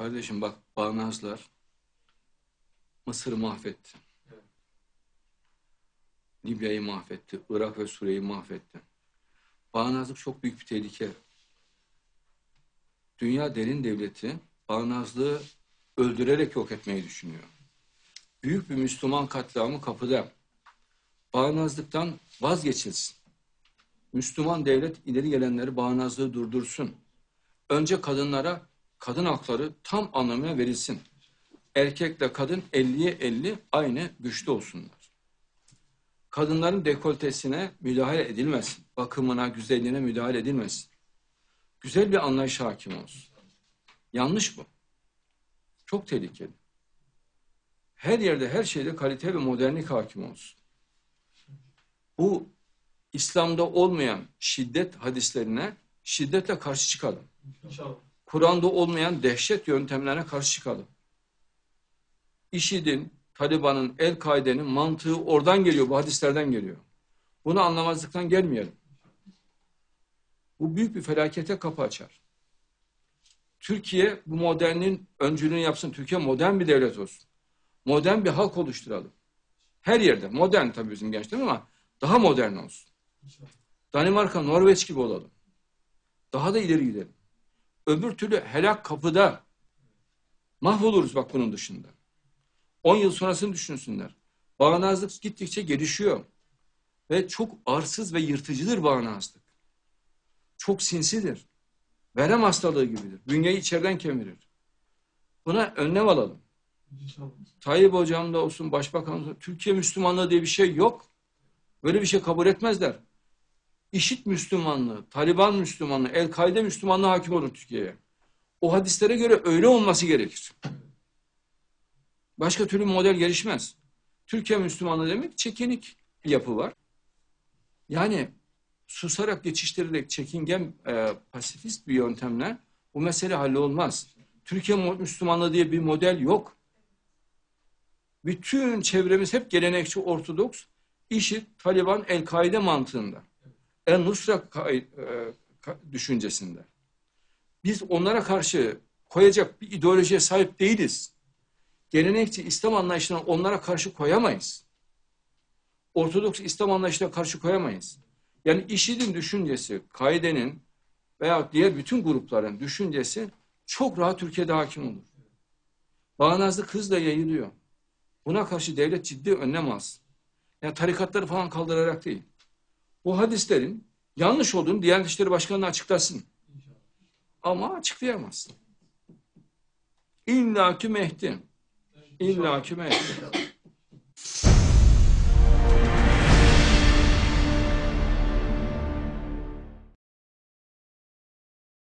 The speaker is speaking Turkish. Kardeşim bak, Bağnazlar Mısır'ı mahvetti. Evet. Libya'yı mahvetti. Irak ve Suriye'yi mahvetti. Bağnazlık çok büyük bir tehlike. Dünya derin devleti Bağnazlığı öldürerek yok etmeyi düşünüyor. Büyük bir Müslüman katliamı kapıda. Bağnazlıktan vazgeçilsin. Müslüman devlet ileri gelenleri, bağnazlığı durdursun. Önce kadınlara kadın hakları tam anlamıyla verilsin. Erkekle kadın 50'ye 50 aynı güçte olsunlar. Kadınların dekoltesine müdahale edilmesin. Bakımına, güzelliğine müdahale edilmesin. Güzel bir anlayış hakim olsun. Yanlış bu. Çok tehlikeli. Her yerde, her şeyde kalite ve modernlik hakim olsun. Bu İslam'da olmayan şiddet hadislerine şiddetle karşı çıkalım. Kur'an'da olmayan dehşet yöntemlerine karşı çıkalım. IŞİD'in, Taliban'ın, El-Kaide'nin mantığı oradan geliyor, bu hadislerden geliyor. Bunu anlamazlıktan gelmeyelim. Bu büyük bir felakete kapı açar. Türkiye bu modernin öncülüğünü yapsın. Türkiye modern bir devlet olsun. Modern bir halk oluşturalım. Her yerde. Modern tabii bizim gençler ama daha modern olsun. Danimarka, Norveç gibi olalım. Daha da ileri gidelim. Öbür türlü helak kapıda. Mahvoluruz bak bunun dışında. 10 yıl sonrasını düşünsünler. Bağnazlık gittikçe gelişiyor. Ve çok arsız ve yırtıcıdır bağnazlık. Çok sinsidir. Verem hastalığı gibidir. Bünyeyi içeriden kemirir. Buna önlem alalım. Tayyip Hocam da olsun, Başbakan da, Türkiye Müslümanlığı diye bir şey yok. Böyle bir şey kabul etmezler. IŞİD Müslümanlığı, Taliban Müslümanlığı, El-Kaide Müslümanlığı hakim olur Türkiye'ye. O hadislere göre öyle olması gerekir. Başka türlü model gelişmez. Türkiye Müslümanlığı demek çekinik bir yapı var. Yani susarak, geçiştirerek, çekingen, pasifist bir yöntemle bu mesele hallolmaz. Türkiye Müslümanlığı diye bir model yok. Bütün çevremiz hep gelenekçi, ortodoks, IŞİD, Taliban, El-Kaide mantığında. El-Nusra düşüncesinde. Biz onlara karşı koyacak bir ideolojiye sahip değiliz. Gelenekçi İslam anlayışına onlara karşı koyamayız. Ortodoks İslam anlayışına karşı koyamayız. Yani IŞİD'in düşüncesi, Kaide'nin veya diğer bütün grupların düşüncesi çok rahat Türkiye'de hakim olur. Bağnazlık hızla yayılıyor. Buna karşı devlet ciddi önlem alsın. Yani tarikatları falan kaldırarak değil. Bu hadislerin yanlış olduğunu Diyanet İşleri Başkanı'na açıklasın. Ama açıklayamaz. İllaki Mehdi. İllaki Mehdi.